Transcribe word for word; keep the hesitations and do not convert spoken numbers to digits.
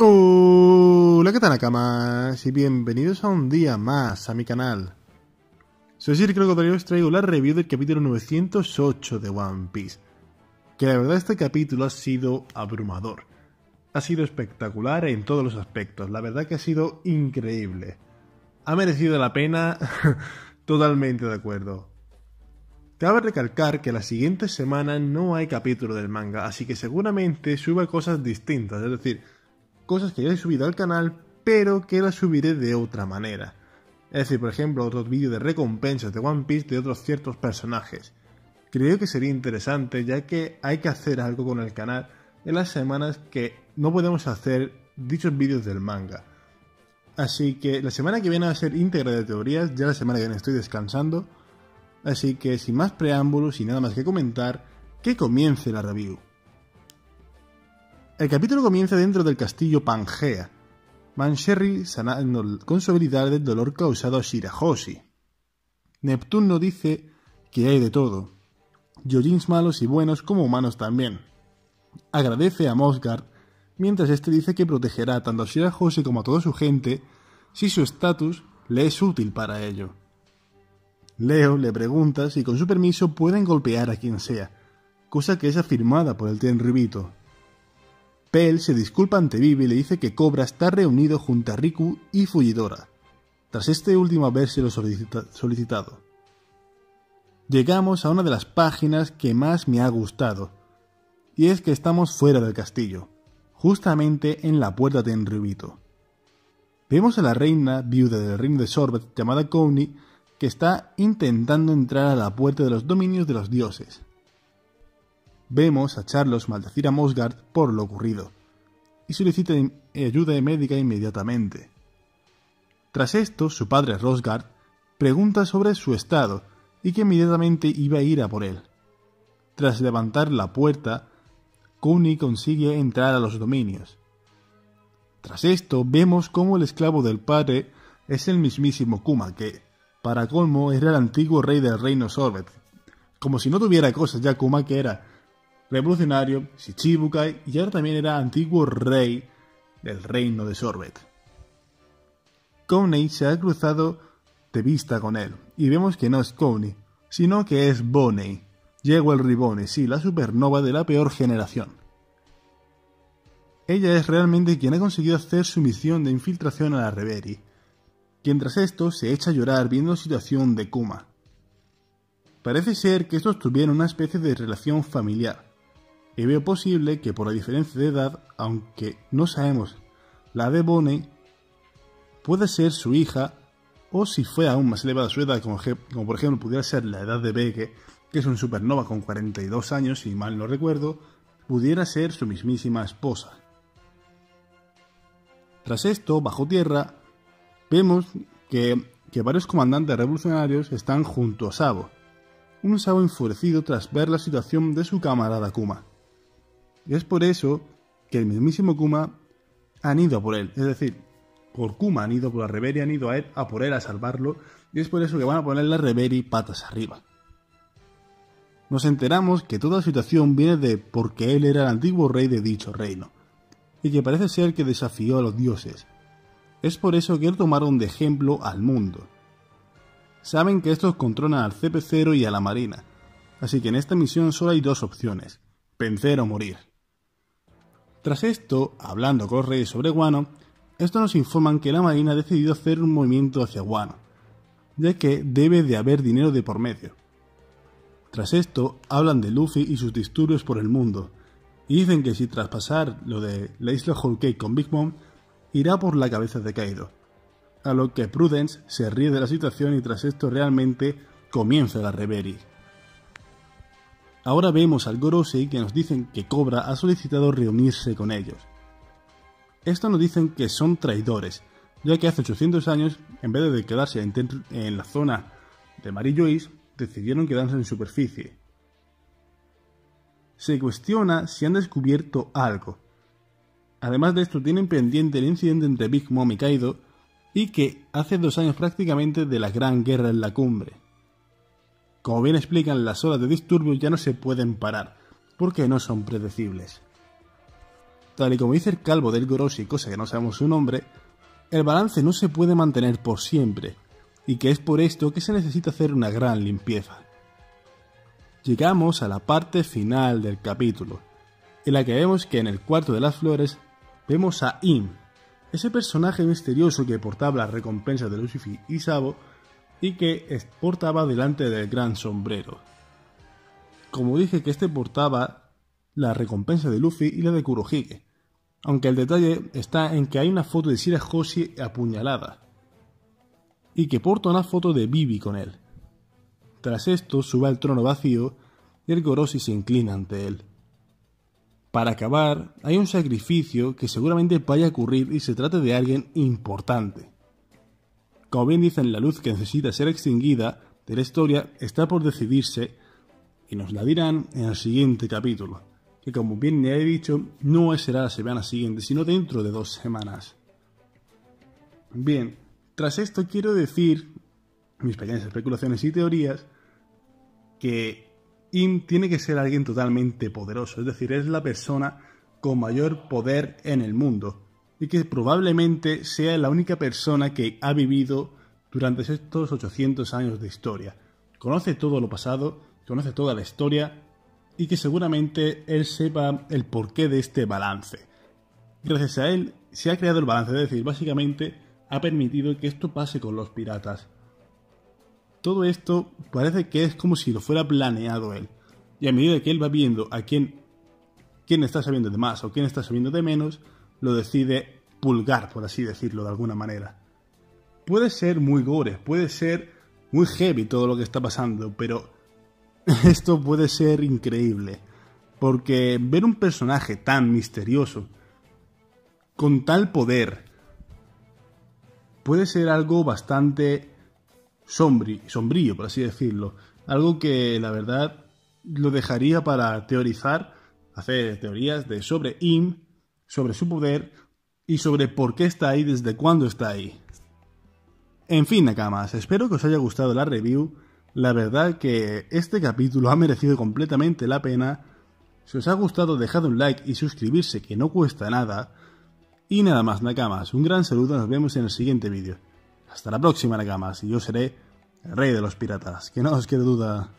Hola, ¿qué tal, Nakamas? Y bienvenidos a un día más a mi canal. Soy Sir Crocodile y os traigo la review del capítulo novecientos ocho de One Piece. Que la verdad este capítulo ha sido abrumador. Ha sido espectacular en todos los aspectos, la verdad que ha sido increíble. Ha merecido la pena, totalmente de acuerdo. Cabe recalcar que la siguiente semana no hay capítulo del manga, así que seguramente suba cosas distintas, es decir, cosas que ya he subido al canal, pero que las subiré de otra manera. Es decir, por ejemplo, otros vídeos de recompensas de One Piece de otros ciertos personajes. Creo que sería interesante, ya que hay que hacer algo con el canal en las semanas que no podemos hacer dichos vídeos del manga. Así que la semana que viene va a ser íntegra de teorías, ya la semana que viene estoy descansando. Así que sin más preámbulos y nada más que comentar, que comience la review. El capítulo comienza dentro del castillo Pangea, Mancherry sanando con su habilidad del dolor causado a Shirahoshi. Neptuno dice que hay de todo, Jojins malos y buenos como humanos también. Agradece a Mjosgard, mientras este dice que protegerá tanto a Shirahoshi como a toda su gente si su estatus le es útil para ello. Leo le pregunta si con su permiso pueden golpear a quien sea, cosa que es afirmada por el Tenribito. Pell se disculpa ante Vivi y le dice que Cobra está reunido junto a Riku y Fullidora, tras este último habérselo solicita solicitado. Llegamos a una de las páginas que más me ha gustado, y es que estamos fuera del castillo, justamente en la puerta de Enrubito. Vemos a la reina viuda del reino de Sorbet llamada Kouni, que está intentando entrar a la puerta de los dominios de los dioses. Vemos a Charles maldecir a Mjosgard por lo ocurrido, y solicita ayuda médica inmediatamente. Tras esto, su padre Rosgard pregunta sobre su estado y que inmediatamente iba a ir a por él. Tras levantar la puerta, Koni consigue entrar a los dominios. Tras esto, vemos cómo el esclavo del padre es el mismísimo Kuma, que, para colmo, era el antiguo rey del reino Sorbet. Como si no tuviera cosas ya, Kuma, que era revolucionario, Shichibukai, y ahora también era antiguo rey del reino de Sorbet. Kouni se ha cruzado de vista con él, y vemos que no es Kouni, sino que es Bonney, Jewelry Bonney, sí, la supernova de la peor generación. Ella es realmente quien ha conseguido hacer su misión de infiltración a la Reverie, quien tras esto se echa a llorar viendo la situación de Kuma. Parece ser que estos tuvieron una especie de relación familiar, y veo posible que por la diferencia de edad, aunque no sabemos la de Bonney, puede ser su hija, o si fue aún más elevada su edad, como, como por ejemplo pudiera ser la edad de Beke, que es un supernova con cuarenta y dos años, si mal no recuerdo, pudiera ser su mismísima esposa. Tras esto, bajo tierra, vemos que, que varios comandantes revolucionarios están junto a Sabo, un Sabo enfurecido tras ver la situación de su camarada Kuma. Y es por eso que el mismísimo Kuma han ido a por él, es decir, por Kuma han ido por la Reverie, han ido a, él, a por él a salvarlo, y es por eso que van a poner la Reverie patas arriba. Nos enteramos que toda la situación viene de porque él era el antiguo rey de dicho reino, y que parece ser que desafió a los dioses. Es por eso que lo tomaron de ejemplo al mundo. Saben que estos controlan al C P cero y a la marina, así que en esta misión solo hay dos opciones, vencer o morir. Tras esto, hablando con los reyes sobre Wano, estos nos informan que la marina ha decidido hacer un movimiento hacia Wano, ya que debe de haber dinero de por medio. Tras esto, hablan de Luffy y sus disturbios por el mundo, y dicen que si traspasar lo de la isla Whole Cake con Big Mom, irá por la cabeza de Kaido. A lo que Prudence se ríe de la situación y tras esto realmente comienza la Reverie. Ahora vemos al Goroshi que nos dicen que Cobra ha solicitado reunirse con ellos. Esto nos dicen que son traidores, ya que hace ochocientos años, en vez de quedarse en la zona de Mary Joyce, decidieron quedarse en superficie. Se cuestiona si han descubierto algo. Además de esto, tienen pendiente el incidente entre Big Mom y Kaido, y que hace dos años prácticamente de la gran guerra en la cumbre. Como bien explican, las olas de disturbios ya no se pueden parar, porque no son predecibles. Tal y como dice el calvo del Goroshi, cosa que no sabemos su nombre, el balance no se puede mantener por siempre, y que es por esto que se necesita hacer una gran limpieza. Llegamos a la parte final del capítulo, en la que vemos que en el cuarto de las flores vemos a Im, ese personaje misterioso que portaba las recompensas de Luffy y Sabo y que portaba delante del gran sombrero. Como dije que este portaba la recompensa de Luffy y la de Kurohige, aunque el detalle está en que hay una foto de Shirahoshi apuñalada y que porta una foto de Vivi con él. Tras esto sube al trono vacío y el Goroshi se inclina ante él. Para acabar, hay un sacrificio que seguramente vaya a ocurrir y se trata de alguien importante. Como bien dicen, la luz que necesita ser extinguida de la historia está por decidirse y nos la dirán en el siguiente capítulo, que como bien ya he dicho, no será la semana siguiente, sino dentro de dos semanas. Bien, tras esto quiero decir, mis pequeñas especulaciones y teorías, que Im tiene que ser alguien totalmente poderoso, es decir, es la persona con mayor poder en el mundo y que probablemente sea la única persona que ha vivido durante estos ochocientos años de historia. Conoce todo lo pasado, conoce toda la historia y que seguramente él sepa el porqué de este balance. Gracias a él se ha creado el balance, es decir, básicamente ha permitido que esto pase con los piratas. Todo esto parece que es como si lo fuera planeado él. Y a medida que él va viendo a quién, quién está sabiendo de más o quién está sabiendo de menos, lo decide pulgar, por así decirlo de alguna manera. Puede ser muy gore, puede ser muy heavy todo lo que está pasando, pero esto puede ser increíble. Porque ver un personaje tan misterioso, con tal poder, puede ser algo bastante Sombrí, sombrío, por así decirlo. Algo que, la verdad, lo dejaría para teorizar, hacer teorías de sobre Im, sobre su poder y sobre por qué está ahí, desde cuándo está ahí. En fin, nakamas, espero que os haya gustado la review. La verdad que este capítulo ha merecido completamente la pena. Si os ha gustado, dejad un like y suscribirse, que no cuesta nada. Y nada más, nakamas, un gran saludo, nos vemos en el siguiente vídeo. Hasta la próxima, nakamas, y yo seré el rey de los piratas, que no os quede duda.